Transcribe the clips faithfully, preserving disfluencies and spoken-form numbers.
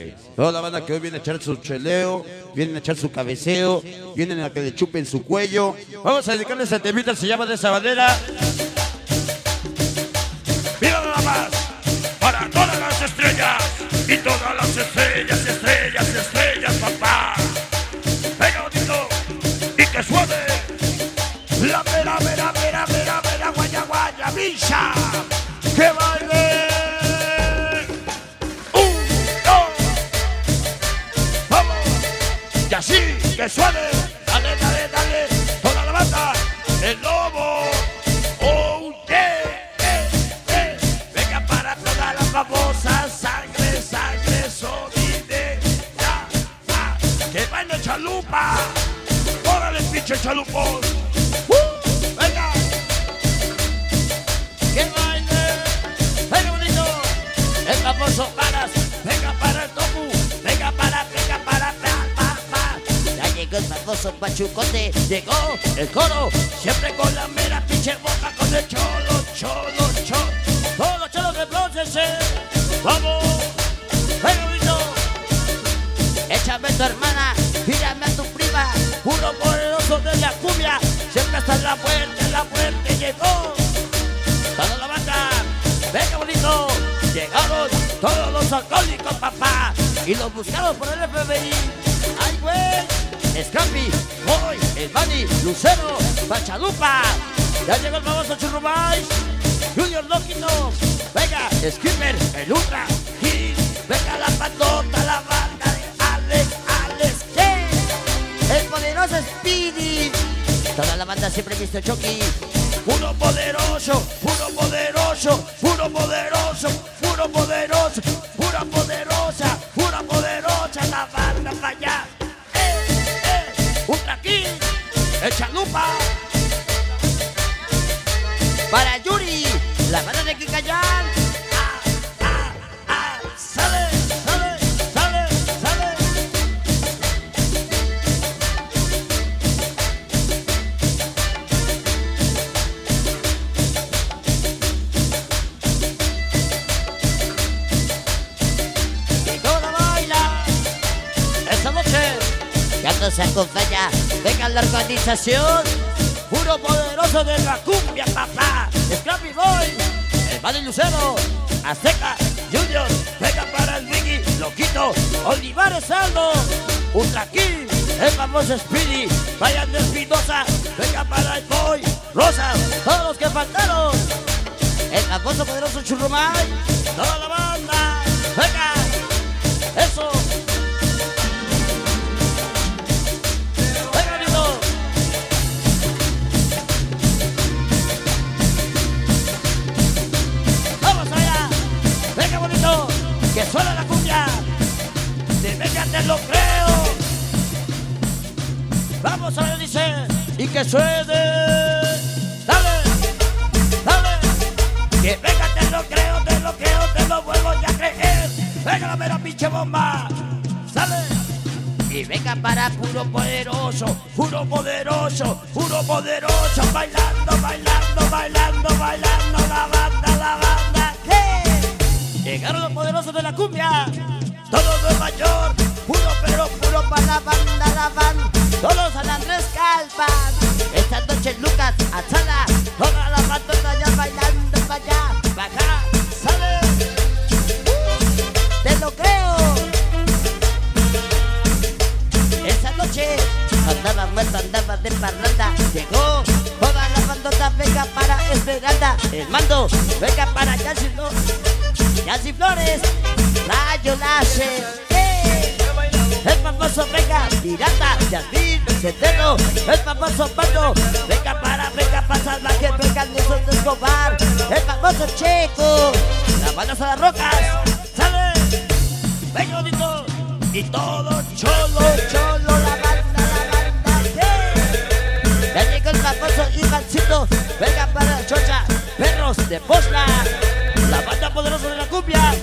güey. Toda la banda que hoy viene a echar su cheleo, vienen a echar su cabeceo, vienen a que le chupen su cuello. Vamos a dedicarle esa temita, se llama de esa manera. ¡Viva la paz! Para todas las estrellas y todas las estrellas, estrellas, estrellas, papá. Venga, bonito, y que suene la vera, vera, vera, vera, vera, guaya, guaya, bicha. ¡Que baile! Así que suene, dale, dale, dale, toda la banda, el lobo, oh yeah, eh, eh. Venga para todas las famosas, sangre, sangre, solidera, ah, que baile chalupa, órale pinche chalupos, uh, venga, que baile, venga bonito, el famoso paras, venga para el tofu, venga para, venga para, llegó el famoso pachucote, llegó el coro, siempre con la mera pinche boca, con el cholo, cholo, cholo, todos los cholos replócense, vamos, perrito, échame a tu hermana, tírame a tu prima, puro poderoso de la cumbia, siempre hasta la fuerte, la fuerte llegó, toda la banda, venga bonito, llegaron todos los alcohólicos, papá, y los buscaron por el F B I, ay güey. Scampi, Boy, El Bani, Lucero, Pachalupa. Ya llegó el famoso Churrumais, Junior Loquino. Venga, Skipper, El Ultra, Gil. Venga la patota, la banda de Alex, Alex, ¿qué? El poderoso Speedy. Toda la banda siempre visto Chucky. Puro poderoso, puro poderoso, puro poderoso, puro poderoso, pura poderosa, pura poderosa, la banda para allá. Ultra King, el Chalupa. Para Yuri, la banda de Kikayán. Ah, ah, ah, sale, sale, sale, sale. Y toda baila esta noche. Ya nos acompaña, venga la organización, puro poderoso de la cumbia, papá, Scrappy Boy, el Madre Lucero, Azteca, Junior, venga para el Vicky, Loquito, Olivares Salvo, Ultra King, el famoso Speedy, Brian de Espinosa, venga para el Boy, Rosa, todos los que faltaron, el famoso poderoso Churrumay, toda la banda, venga, eso. Que suena la cumbia, de venga te lo creo. Vamos a ver, dice, y que suene. Dale, dale, que venga te lo creo, te lo creo, te lo vuelvo ya a creer. Venga la mera pinche bomba, sale. Y venga para puro poderoso, puro poderoso, puro poderoso. Bailando, bailando, bailando, bailando la banda, la banda, hey. Llegaron los poderosos de la cumbia, todo Nueva York, puro pero puro para la banda, la banda, todos San Andrés Calpan, esta noche Lucas, Azala, toda la banda ya bailando para allá, para acá, ¿sabes? Uh, te lo creo. Esta noche andaba muerto, andaba de parranda, llegó toda la bandota, venga para Esmeralda, el mando, venga para allá si no. Yancy Flores, Rayo Láser, hey. El famoso venga, Pirata, Yasmín, Centeno, el famoso Pando, venga para, venga para Salvaje, venga Nelson de Escobar, el famoso Checo, la banda de las rocas, sale, venga bonito, y todo cholo, cholo, la banda, la banda, hey. Ya llegó el famoso Ivancito, venga para Chocha, perros de Posla. La banda poderosa de la cumbia,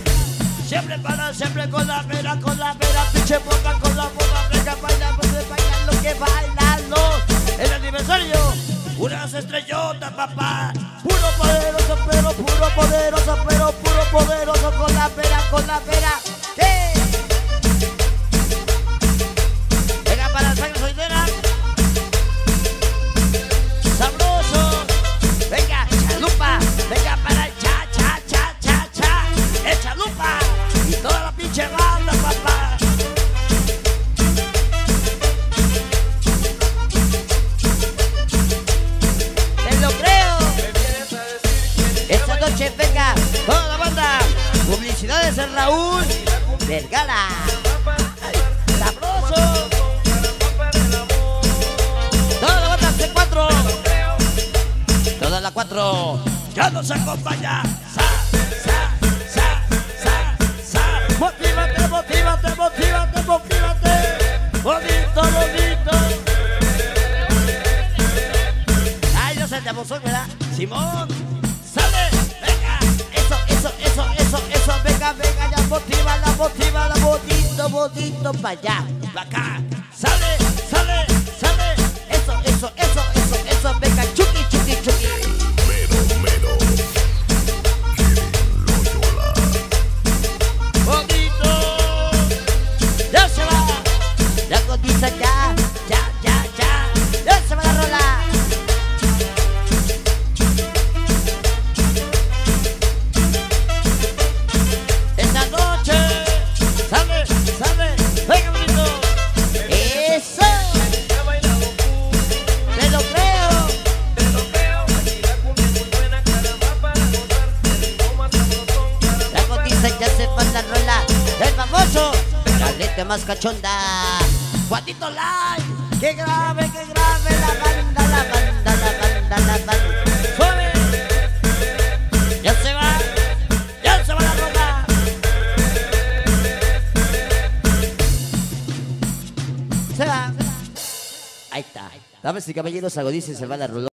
siempre para, siempre con la vera, con la vera, pinche boca, con la boca, venga, baila, baila, lo que bailalo. El aniversario, unas estrellotas, papá, puro poderoso, pero puro poderoso, pero puro poderoso, con la vera, con la vera, hey. Cala. ¡Sabroso! Toda la banda de cuatro. Toda la cuatro. Ya nos acompaña. Sa, sa, sa, sa, sa. Motívate, motívate, motívate, motívate. Bonito, bonito. Ay, yo se te abusó, ¿verdad? Simón. Sale, venga. Eso, eso, eso, eso, eso. Venga, venga, ya motiva, la motiva, la bonito, bonito. Pa' allá, pa' acá. Sale, sale, sale. Eso, eso, eso, eso, eso. Venga, chuki, chuki, chuki. Mero, mero. Lo llora. Bonito. Ya se va. La cotiza ya, ya, ya, ya. Ya se va la rola. Más cachonda, Juanito Live, que grave, que grave, la banda, la banda, la banda, la banda, suave, ya se va, ya se va la rola. Se va, ahí está, damas y caballeros, agudicen, se va la rola.